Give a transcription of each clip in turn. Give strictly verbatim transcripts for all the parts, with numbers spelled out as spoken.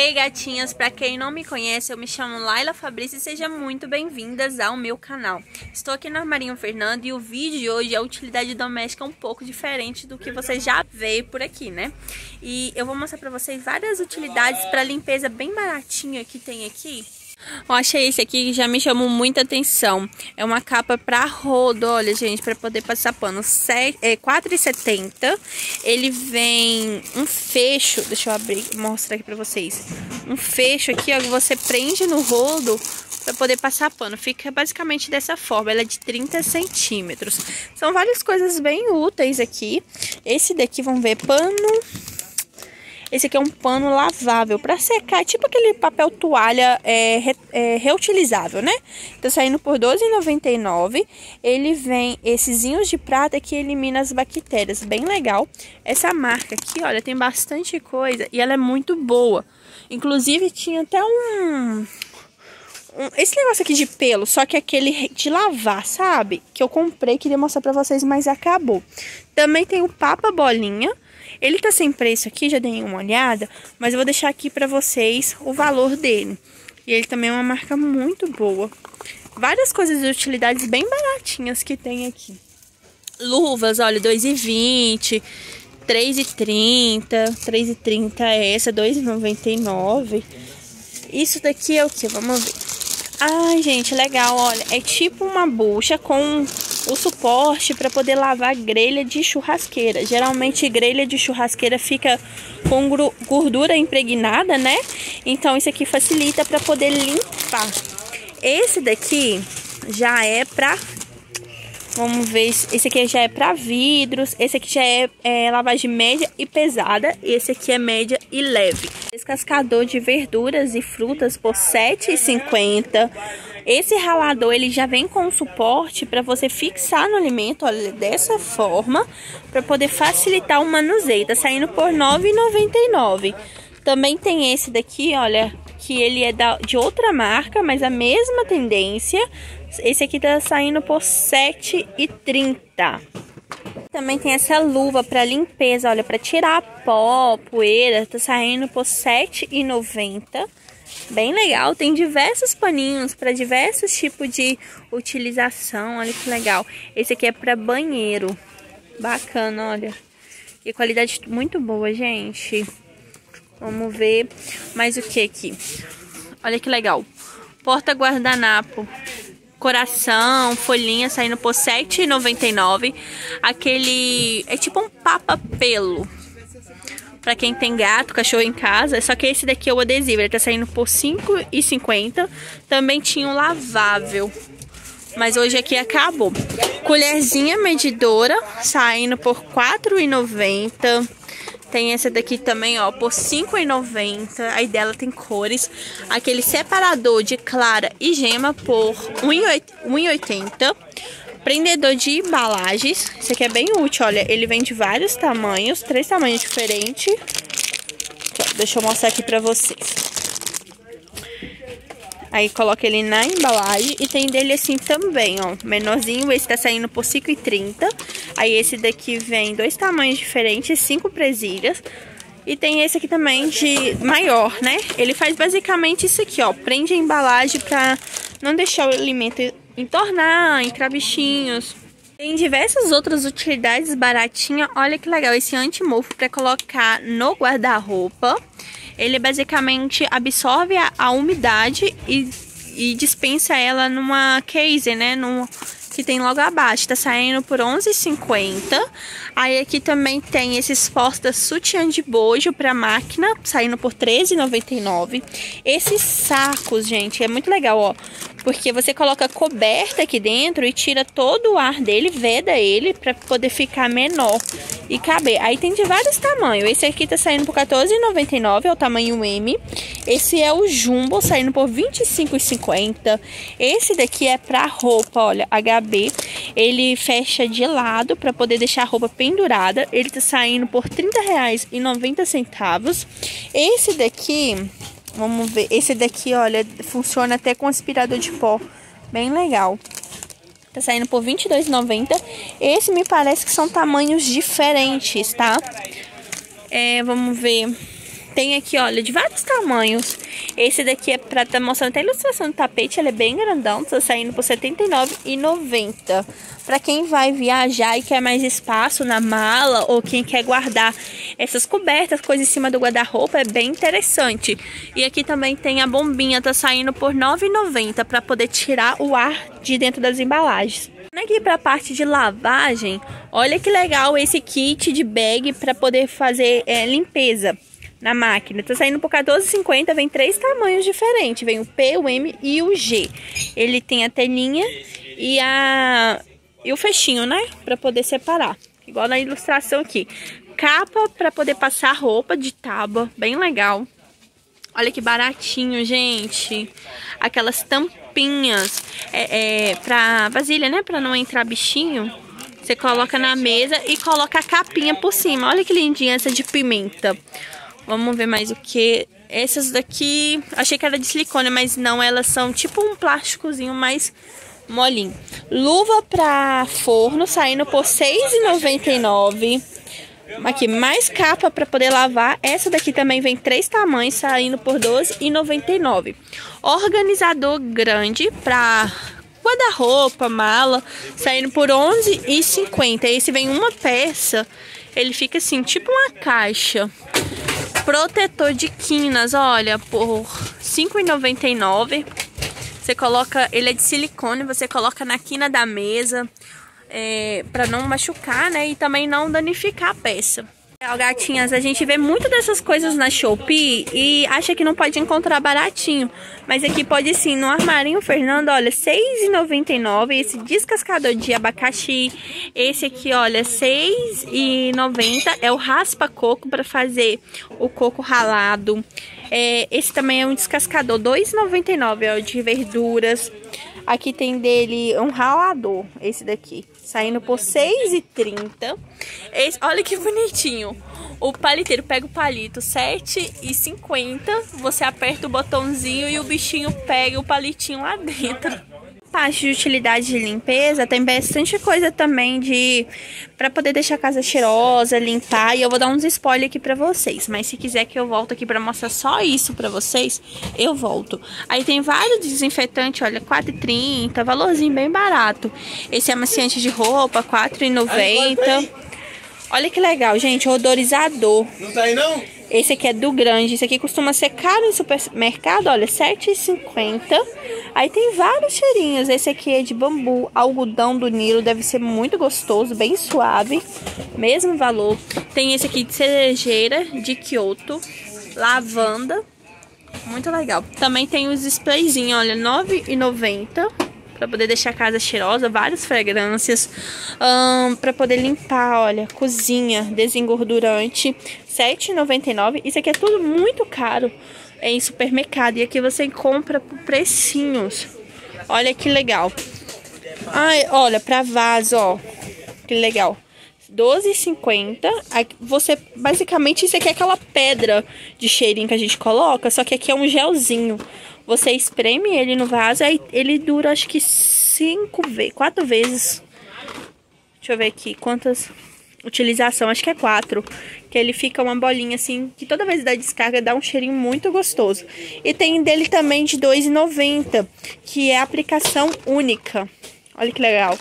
Ei, hey, gatinhas, pra quem não me conhece, eu me chamo Laila Fabrício e sejam muito bem-vindas ao meu canal. Estou aqui no Armarinho Fernando e o vídeo de hoje é a utilidade doméstica um pouco diferente do que você já veio por aqui, né? E eu vou mostrar pra vocês várias utilidades pra limpeza bem baratinha que tem aqui. Eu achei esse aqui que já me chamou muita atenção. É uma capa pra rodo, olha, gente, pra poder passar pano. quatro reais e setenta centavos. Ele vem um fecho, deixa eu abrir, mostrar aqui pra vocês. Um fecho aqui, ó, que você prende no rodo pra poder passar pano. Fica basicamente dessa forma, ela é de trinta centímetros. São várias coisas bem úteis aqui. Esse daqui, vamos ver, pano... Esse aqui é um pano lavável para secar, tipo aquele papel toalha é, re, é, reutilizável, né? Tá saindo por doze reais e noventa e nove centavos. Ele vem esses zinhos de prata que elimina as bactérias, bem legal. Essa marca aqui, olha, tem bastante coisa e ela é muito boa. Inclusive tinha até um... esse negócio aqui de pelo, só que aquele de lavar, sabe? Que eu comprei, queria mostrar pra vocês, mas acabou. Também tem o Papa Bolinha. Ele tá sem preço aqui, já dei uma olhada, mas eu vou deixar aqui pra vocês o valor dele. E ele também é uma marca muito boa. Várias coisas de utilidades bem baratinhas que tem aqui. Luvas, olha, dois reais e vinte centavos, três reais e trinta centavos, três reais e trinta centavos é essa, dois reais e noventa e nove centavos. Isso daqui é o que? Vamos ver. Ai, gente, legal, olha, é tipo uma bucha com o suporte para poder lavar grelha de churrasqueira. Geralmente grelha de churrasqueira fica com gordura impregnada, né? Então isso aqui facilita para poder limpar. Esse daqui já é para... Vamos ver, esse aqui já é para vidros, esse aqui já é, é lavagem média e pesada, esse aqui é média e leve. Descascador de verduras e frutas por sete reais e cinquenta centavos. Esse ralador, ele já vem com suporte para você fixar no alimento, olha, dessa forma, para poder facilitar o manuseio. Tá saindo por nove reais e noventa e nove centavos. Também tem esse daqui, olha, que ele é da, de outra marca, mas a mesma tendência. Esse aqui tá saindo por sete reais e trinta centavos. Também tem essa luva para limpeza, olha, para tirar pó, poeira, tá saindo por sete reais e noventa centavos. Bem legal, tem diversos paninhos para diversos tipos de utilização, olha que legal. Esse aqui é para banheiro, bacana, olha. E qualidade muito boa, gente. Vamos ver mais o que aqui. Olha que legal. Porta guardanapo. Coração, folhinha saindo por sete reais e noventa e nove centavos. Aquele... é tipo um papa-pelo. Pra quem tem gato, cachorro em casa. Só que esse daqui é o adesivo. Ele tá saindo por cinco reais e cinquenta centavos. Também tinha um lavável, mas hoje aqui acabou. Colherzinha medidora saindo por quatro reais e noventa centavos. Tem essa daqui também, ó, por cinco reais e noventa centavos. Aí dela tem cores. Aquele separador de clara e gema por um real e oitenta centavos. Prendedor de embalagens. Esse aqui é bem útil, olha. Ele vem de vários tamanhos, três tamanhos diferentes. Deixa eu mostrar aqui pra vocês. Aí coloca ele na embalagem. E tem dele assim também, ó, menorzinho. Esse tá saindo por cinco reais e trinta centavos. Aí esse daqui vem dois tamanhos diferentes, cinco presilhas. E tem esse aqui também de maior, né? Ele faz basicamente isso aqui, ó. Prende a embalagem pra não deixar o alimento entornar, entrar bichinhos. Tem diversas outras utilidades baratinha. Olha que legal, esse anti-mofo pra colocar no guarda-roupa. Ele basicamente absorve a, a umidade e, e dispensa ela numa case, né? Num, que tem logo abaixo. Tá saindo por onze reais e cinquenta centavos. Aí aqui também tem esses postas sutiã de bojo pra máquina, saindo por treze reais e noventa e nove centavos. Esses sacos, gente, é muito legal, ó. Porque você coloca coberta aqui dentro e tira todo o ar dele, veda ele pra poder ficar menor e caber. Aí tem de vários tamanhos. Esse aqui tá saindo por quatorze reais e noventa e nove centavos, é o tamanho M. Esse é o Jumbo, saindo por vinte e cinco reais e cinquenta centavos. Esse daqui é pra roupa, olha, H B. Ele fecha de lado pra poder deixar a roupa pendurada. Ele tá saindo por trinta reais e noventa centavos. Esse daqui... vamos ver, esse daqui, olha, funciona até com aspirador de pó, bem legal. Tá saindo por vinte e dois reais e noventa centavos. Esse me parece que são tamanhos diferentes, tá? É, vamos ver. Tem aqui, olha, de vários tamanhos. Esse daqui é pra tá mostrando até a ilustração do tapete. Ele é bem grandão, tá saindo por setenta e nove reais e noventa centavos. Pra quem vai viajar e quer mais espaço na mala, ou quem quer guardar essas cobertas, coisa em cima do guarda-roupa, é bem interessante. E aqui também tem a bombinha, tá saindo por nove reais e noventa centavos, pra poder tirar o ar de dentro das embalagens. Aqui para a parte de lavagem, olha que legal esse kit de bag para poder fazer é, limpeza na máquina. Tá saindo por quatorze reais e cinquenta centavos, vem três tamanhos diferentes, vem o P, o M e o G. Ele tem a telinha e, a... e o fechinho, né, para poder separar, igual na ilustração aqui. Capa para poder passar roupa de tábua, bem legal. Olha que baratinho, gente. Aquelas tampinhas é, é, pra vasilha, né? Pra não entrar bichinho. Você coloca na mesa e coloca a capinha por cima. Olha que lindinha essa de pimenta. Vamos ver mais o que. Essas daqui, achei que era de silicone, mas não. Elas são tipo um plásticozinho mais molinho. Luva pra forno, saindo por seis reais e noventa e nove centavos. Aqui, mais capa para poder lavar. Essa daqui também vem três tamanhos, saindo por doze reais e noventa e nove centavos. Organizador grande para guarda-roupa, mala, saindo por onze reais e cinquenta centavos. Esse vem uma peça, ele fica assim, tipo uma caixa. Protetor de quinas, olha, por cinco reais e noventa e nove centavos. Você coloca, ele é de silicone, você coloca na quina da mesa. É, para não machucar, né? E também não danificar a peça. Gatinhas, a gente vê muito dessas coisas na Shopee e acha que não pode encontrar baratinho. Mas aqui pode sim, no Armarinho Fernando, olha, seis reais e noventa e nove centavos. Esse descascador de abacaxi. Esse aqui, olha, seis reais e noventa centavos. É o raspa-coco para fazer o coco ralado. É, esse também é um descascador, dois reais e noventa e nove centavos, é o de verduras. Aqui tem dele um ralador, esse daqui, saindo por seis reais e trinta centavos. Esse, olha que bonitinho. O paliteiro, pega o palito, sete reais e cinquenta centavos. Você aperta o botãozinho e o bichinho pega o palitinho lá dentro. Parte de utilidade de limpeza, tem bastante coisa também de para poder deixar a casa cheirosa, limpar. E eu vou dar uns spoilers aqui pra vocês, mas se quiser que eu volto aqui pra mostrar só isso pra vocês, eu volto. Aí tem vários desinfetantes, olha, quatro reais e trinta centavos, valorzinho bem barato. Esse é amaciante de roupa, quatro reais e noventa centavos. Olha que legal, gente, odorizador. Não tá aí não? Esse aqui é do grande, esse aqui costuma ser caro em supermercado, olha, sete reais e cinquenta centavos. Aí tem vários cheirinhos, esse aqui é de bambu, algodão do Nilo, deve ser muito gostoso, bem suave, mesmo valor. Tem esse aqui de cerejeira, de Kyoto, lavanda, muito legal. Também tem os sprayzinhos, olha, nove reais e noventa centavos. Pra poder deixar a casa cheirosa, várias fragrâncias. Um, pra poder limpar, olha, cozinha, desengordurante, sete reais e noventa e nove centavos. Isso aqui é tudo muito caro em supermercado. E aqui você compra por precinhos. Olha que legal. Ai, olha, pra vaso, ó. Que legal. doze reais e cinquenta centavos. Você, basicamente, isso aqui é aquela pedra de cheirinho que a gente coloca, só que aqui é um gelzinho. Você espreme ele no vaso, aí ele dura acho que cinco vezes, quatro vezes. Deixa eu ver aqui quantas utilização, acho que é quatro. Que ele fica uma bolinha assim, que toda vez da descarga dá um cheirinho muito gostoso. E tem dele também de dois reais e noventa centavos, que é aplicação única. Olha que legal.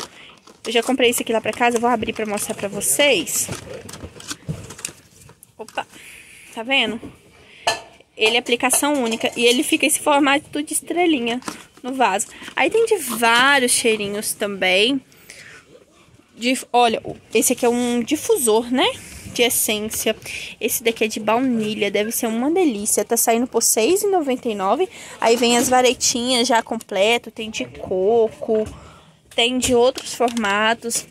Eu já comprei esse aqui lá pra casa, vou abrir pra mostrar pra vocês. Opa, tá vendo? Ele é aplicação única e ele fica esse formato de estrelinha no vaso. Aí tem de vários cheirinhos também. De, olha, esse aqui é um difusor, né? De essência. Esse daqui é de baunilha, deve ser uma delícia. Tá saindo por seis reais e noventa e nove centavos. Aí vem as varetinhas já completo, tem de coco... Tem de outros formatos,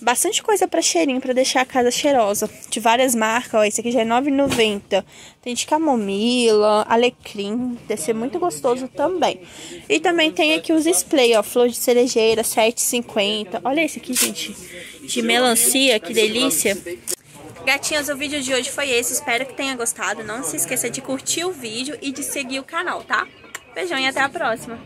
bastante coisa para cheirinho, para deixar a casa cheirosa. De várias marcas, ó, esse aqui já é nove reais e noventa centavos. Tem de camomila, alecrim, deve ser muito gostoso também. E também tem aqui os spray, ó, flor de cerejeira, sete reais e cinquenta centavos. Olha esse aqui, gente, de melancia, que delícia. Gatinhas, o vídeo de hoje foi esse, espero que tenha gostado. Não se esqueça de curtir o vídeo e de seguir o canal, tá? Beijão e até a próxima.